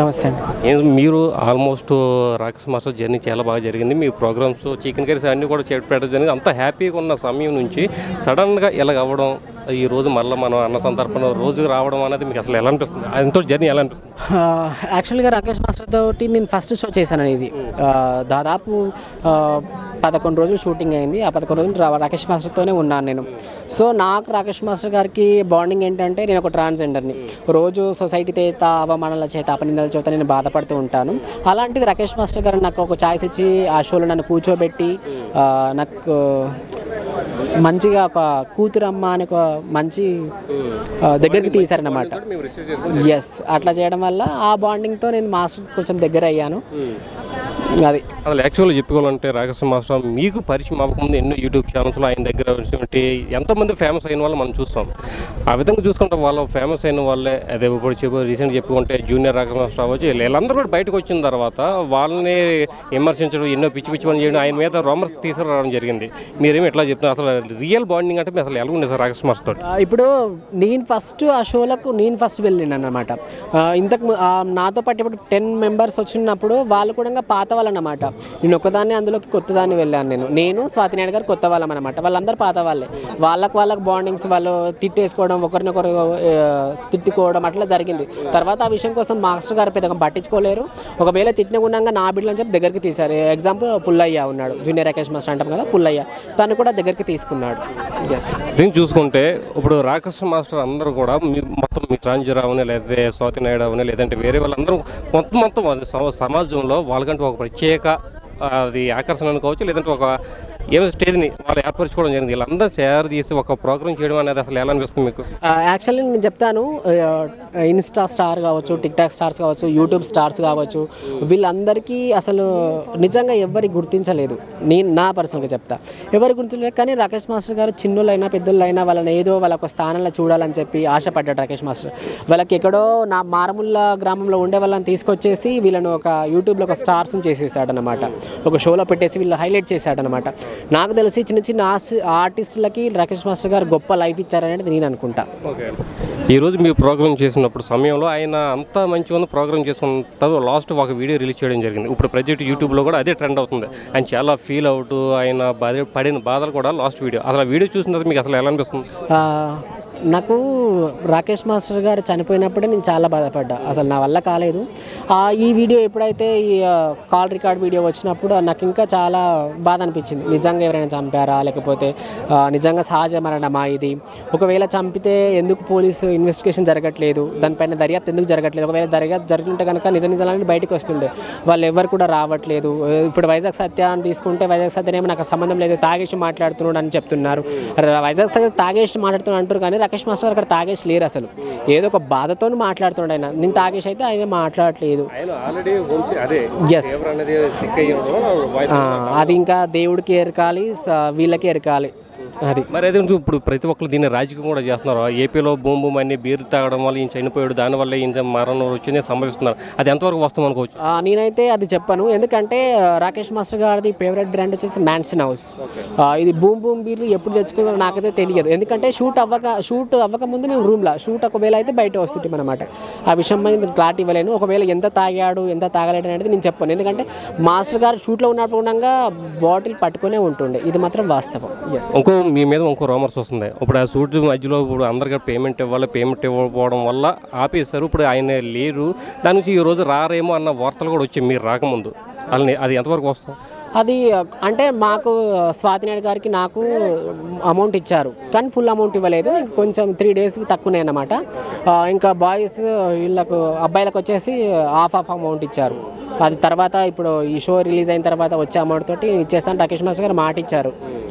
నమస్తే అండి. మీరు ఆల్మోస్ట్ రాకేష్ మాస్టర్ జర్నీ చాలా బాగా జరిగింది. మీ ప్రోగ్రామ్స్ చికెన్ కర్రీస్ అన్నీ కూడా పెట్టడం జరిగింది. అంత హ్యాపీగా ఉన్న సమయం నుంచి సడన్గా ఇలా అవ్వడం, ఈ రోజు మళ్ళీ మనం అన్న సందర్భంలో రోజు రావడం అనేది మీకు అసలు ఎలా అనిపిస్తుంది? ఎంతో జర్నీ ఎలా అనిపిస్తుంది? యాక్చువల్గా రాకేష్ మాస్టర్ తోటి నేను ఫస్ట్ షో చేశాను. ఇది దాదాపు 11 రోజులు షూటింగ్ అయింది. ఆ 11 రోజులు రాకేష్ మాస్టర్తోనే ఉన్నాను నేను. సో నాకు రాకేష్ మాస్టర్ గారికి బాండింగ్ ఏంటంటే, నేను ఒక ట్రాన్స్జెండర్ని. రోజు సొసైటీ చేత, అవమానాల చేత, అపనిందల చేత నేను బాధపడుతూ ఉంటాను. అలాంటిది రాకేష్ మాస్టర్ గారు నాకు ఒక ఛాయిస్ ఇచ్చి ఆ షోలో నన్ను కూర్చోబెట్టి నాకు మంచిగా ఒక కూతురమ్మ అని ఒక మంచి దగ్గరికి తీశారన్నమాట. ఎస్, అట్లా చేయడం వల్ల ఆ బాండింగ్తో నేను మాస్టర్ కొంచెం దగ్గర అయ్యాను. అది అసలు యాక్చువల్గా చెప్పుకోవాలంటే రాకేష్ మాస్టర్ మీకు పరిచయం అవ్వకముందు ఎన్నో యూట్యూబ్ ఛానల్స్లో ఆయన దగ్గర ఉన్నటువంటి ఎంతోమంది ఫేమస్ అయిన వాళ్ళు మనం చూస్తాం. ఆ విధంగా చూసుకుంటే వాళ్ళు ఫేమస్ అయిన వాళ్ళే. అదే ఇప్పుడు రీసెంట్గా చెప్పుకుంటే జూనియర్ రాకేష్ మాస్టర్ అవ్వచ్చు, వీళ్ళందరూ కూడా బయటకు వచ్చిన తర్వాత వాళ్ళని విమర్శించడం, ఎన్నో పిచ్చి పని చేయడం, ఆయన మీద రూమర్స్ తీసుకురావడం జరిగింది. మీరేమి ఎట్లా చెప్తున్నారు? అసలు రియల్ బాండింగ్ అంటే అసలు ఎలా ఉండేది సార్ రాకేష్ మాస్టర్? ఇప్పుడు నేను ఫస్ట్ ఆ షోలకు నేను ఫస్ట్ వెళ్ళిన అనమాట. ఇంతకు నాతో పాటు ఇప్పుడు 10 members వచ్చినప్పుడు వాళ్ళు కూడా పాత వాళ్ళనమాట. నేను ఒకదాన్ని అందులోకి కొత్తదాన్ని వెళ్ళాను. నేను స్వాతి నాయుడు గారు కొత్త వాళ్ళం అనమాట. వాళ్ళందరూ పాత వాళ్ళే. వాళ్ళకి బాండింగ్స్, వాళ్ళు తిట్టేసుకోవడం, ఒకరినొకరు తిట్టుకోవడం అట్లా జరిగింది. తర్వాత ఆ విషయం కోసం మాస్టర్ గారు పెద్దగా పట్టించుకోలేరు. ఒకవేళ తిట్టిన గుణంగా నా బిడ్డలని చెప్పి దగ్గరికి తీశారు. ఎగ్జాంపుల్ పుల్లయ్య ఉన్నాడు, జూనియర్ రాకేష్ మాస్టర్ అంటాం కదా, పుల్లయ్య తను కూడా దగ్గరికి తీసుకున్నాడు. దీన్ని చూసుకుంటే ఇప్పుడు రాకేష్ మాస్టర్ అందరూ కూడా మొత్తం మీ ట్రాన్జర్ అవని, లేదంటే స్వాతి నాయుడు అవని, లేదంటే వేరే వాళ్ళందరూ మొత్తం సమాజంలో వాళ్ళకంటే ఒక ప్రత్యేక అది ఆకర్షణ అనుకోవచ్చు, లేదంటే ఒక ఏదో స్టేజ్ని వాళ్ళు ఏర్పరచుకోవడం జరిగింది. వీళ్ళందరూ తయారు చేసి ఒక ప్రోగ్రామ్ చేయడం అనేది అసలు ఎలా అనిపిస్తుంది మీకు? యాక్చువల్లీ నేను చెప్తాను, ఇన్స్టా స్టార్ కావచ్చు, టిక్టాక్ స్టార్స్ కావచ్చు, యూట్యూబ్ స్టార్స్ కావచ్చు, వీళ్ళందరికీ అసలు నిజంగా ఎవరికి గుర్తించలేదు. నేను నా పర్సనల్గా చెప్తా, ఎవరు గుర్తించలేదు. కానీ రాకేష్ మాస్టర్ గారు చిన్నోళ్ళైనా పెద్దోళ్ళైనా వాళ్ళని ఏదో వాళ్ళొక స్థానంలో చూడాలని చెప్పి ఆశపడ్డాడు రాకేష్ మాస్టర్. వాళ్ళకి ఎక్కడో నా మారుమూల గ్రామంలో ఉండే వాళ్ళని తీసుకొచ్చేసి వీళ్ళను ఒక యూట్యూబ్లో ఒక స్టార్స్ని చేసేసాడనమాట. ఒక షోలో పెట్టేసి వీళ్ళు హైలైట్ చేశాడనమాట. నాకు తెలిసి చిన్న చిన్న ఆర్టిస్టులకి రాకేష్ మాస్టర్ గారు గొప్ప లైఫ్ ఇచ్చారనేది నేను అనుకుంటా. ఈరోజు మీరు ప్రోగ్రామ్ చేసినప్పుడు సమయంలో ఆయన అంతా మంచిగా ప్రోగ్రామ్ చేసుకున్న లాస్ట్ ఒక వీడియో రిలీజ్ చేయడం జరిగింది. ఇప్పుడు ప్రజెంట్ యూట్యూబ్లో కూడా అదే ట్రెండ్ అవుతుంది. ఆయన చాలా ఫీల్ అవుతూ ఆయన పడిన బాధలు కూడా లాస్ట్ వీడియో. అసలు ఆ వీడియో చూసిన తర్వాత మీకు అసలు ఎలా అనిపిస్తుంది? నాకు రాకేష్ మాస్టర్ గారు చనిపోయినప్పుడే నేను చాలా బాధపడ్డా. అసలు నా వల్ల కాలేదు. ఈ వీడియో ఎప్పుడైతే ఈ కాల్ రికార్డ్ వీడియో వచ్చినప్పుడు నాకు ఇంకా చాలా బాధ అనిపించింది. నిజంగా ఎవరైనా చంపారా, లేకపోతే నిజంగా సహజ మరణమా ఇది? ఒకవేళ చంపితే ఎందుకు పోలీసు ఇన్వెస్టిగేషన్ జరగట్లేదు, దానిపైన దర్యాప్తు ఎందుకు జరగట్లేదు? ఒకవేళ దర్యాప్తు జరుగుతుంటే కనుక నిజాలని బయటకు వస్తుండే. వాళ్ళు ఎవరు కూడా రావట్లేదు. ఇప్పుడు వైజాగ్ సత్యాన్ని తీసుకుంటే వైజాగ్ సత్యాన్ని నాకు సంబంధం లేదు, తాగేసి మాట్లాడుతున్నాడు అని చెప్తున్నారు. వైజాగ్ సత్య తాగేసి మాట్లాడుతున్నాడు అంటారు, కానీ రాకేష్ మాస్టర్ అక్కడ తాగేసి లేరు. అసలు ఏదో ఒక బాధతో మాట్లాడుతున్నాడు ఆయన. నేను తాగేసి అయితే ఆయన మాట్లాడలేదు. అది ఇంకా దేవుడికి ఎరకాలి, వీళ్ళకి ఎరకాలి. అది మరి అదే ఇప్పుడు ప్రతి ఒక్కరు దీన్ని రాజకీయం కూడా చేస్తున్నారు. ఏపీలో భూమి అన్ని బీరు తాగడం వల్ల ఈయన చనిపోయాడు, దానివల్ల ఈయన మరణం వచ్చింది సంభవిస్తున్నారు. అది ఎంతవరకు వస్తాం అనుకోవచ్చు? నేనైతే అది చెప్పాను. ఎందుకంటే రాకేష్ మాస్టర్ గారిది ఫేవరెట్ బ్రాండ్ వచ్చేసి మ్యాన్సన్ హౌస్. ఇది భూమి బీర్లు ఎప్పుడు తెచ్చుకున్నారో నాకైతే తెలియదు. ఎందుకంటే షూట్ అవ్వకముందు మేము రూమ్లో, షూట్ ఒకవేళ అయితే బయట వస్తుంటాం అనమాట. ఆ విషయం మీద క్లారిటీ ఇవ్వలేను. ఒకవేళ ఎంత తాగాడు, ఎంత తాగలేడు అనేది నేను చెప్పాను. ఎందుకంటే మాస్టర్ గారు షూట్లో ఉన్నప్పుడు ఉండగా బాటిల్ పట్టుకునే ఉంటుండే, ఇది మాత్రం వాస్తవం. ఇంకో మీ మీద ఇంకో రూమర్స్ వస్తుంది. ఇప్పుడు ఆ షూట్ మధ్యలో ఇప్పుడు అందరికీ పేమెంట్ ఇవ్వకపోవడం వల్ల ఆపేస్తారు. ఇప్పుడు ఆయన లేరు, దాని నుంచి ఈ రోజు రారేమో అన్న వార్తలు కూడా వచ్చాయి మీరు రాకముందు. అలానే అది ఎంతవరకు వస్తాం? అది అంటే మాకు స్వాతి నాయుడు గారికి నాకు అమౌంట్ ఇచ్చారు, కానీ ఫుల్ అమౌంట్ ఇవ్వలేదు. కొంచెం 3 days తక్కువనే అన్నమాట. ఇంకా బాయ్స్ వీళ్ళకు అబ్బాయిలకు వచ్చేసి హాఫ్ అమౌంట్ ఇచ్చారు. అది తర్వాత ఇప్పుడు ఈ షో రిలీజ్ అయిన తర్వాత వచ్చే అమౌంట్ తోటి ఇచ్చేస్తాను రాకేష్ మాస్టర్ గారు మాట ఇచ్చారు.